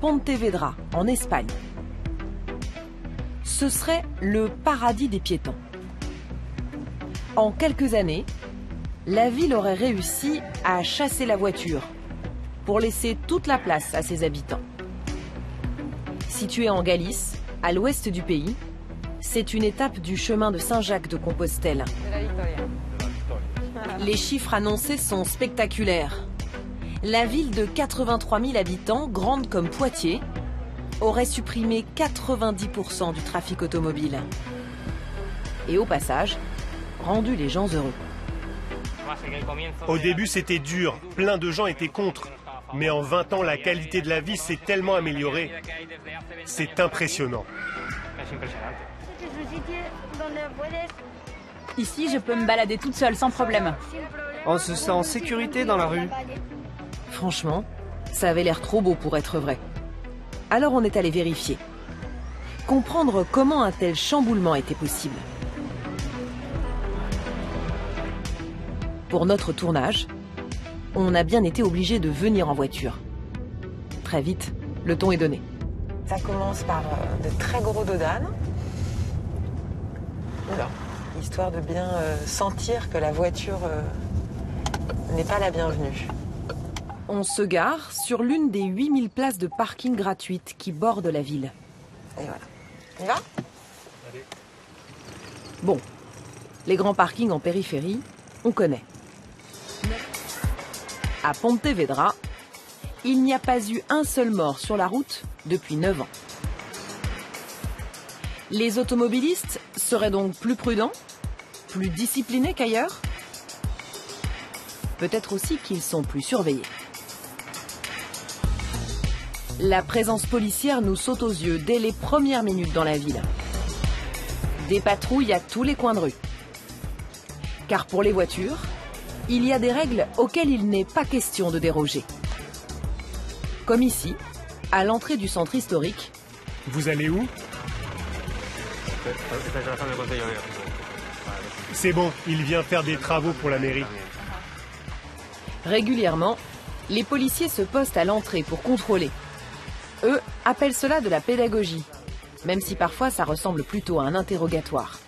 Pontevedra, en Espagne. Ce serait le paradis des piétons. En quelques années, la ville aurait réussi à chasser la voiture pour laisser toute la place à ses habitants. Située en Galice, à l'ouest du pays, c'est une étape du chemin de Saint-Jacques de Compostelle. Les chiffres annoncés sont spectaculaires. La ville de 83 000 habitants, grande comme Poitiers, aurait supprimé 90% du trafic automobile. Et au passage, rendu les gens heureux. Au début, c'était dur. Plein de gens étaient contre. Mais en 20 ans, la qualité de la vie s'est tellement améliorée. C'est impressionnant. Ici, je peux me balader toute seule sans problème. On se sent en sécurité dans la rue. Franchement, ça avait l'air trop beau pour être vrai. Alors on est allé vérifier. Comprendre comment un tel chamboulement était possible. Pour notre tournage, on a bien été obligé de venir en voiture. Très vite, le ton est donné. Ça commence par de très gros dos d'âne. Voilà. Histoire de bien sentir que la voiture n'est pas la bienvenue. On se gare sur l'une des 8000 places de parking gratuites qui bordent la ville. Et voilà. On y va ? Allez. Bon, les grands parkings en périphérie, on connaît. À Pontevedra, il n'y a pas eu un seul mort sur la route depuis 9 ans. Les automobilistes seraient donc plus prudents, plus disciplinés qu'ailleurs. Peut-être aussi qu'ils sont plus surveillés. La présence policière nous saute aux yeux dès les premières minutes dans la ville. Des patrouilles à tous les coins de rue. Car pour les voitures, il y a des règles auxquelles il n'est pas question de déroger. Comme ici, à l'entrée du centre historique. Vous allez où ? C'est bon, il vient faire des travaux pour la mairie. Régulièrement, les policiers se postent à l'entrée pour contrôler. Eux appellent cela de la pédagogie, même si parfois ça ressemble plutôt à un interrogatoire.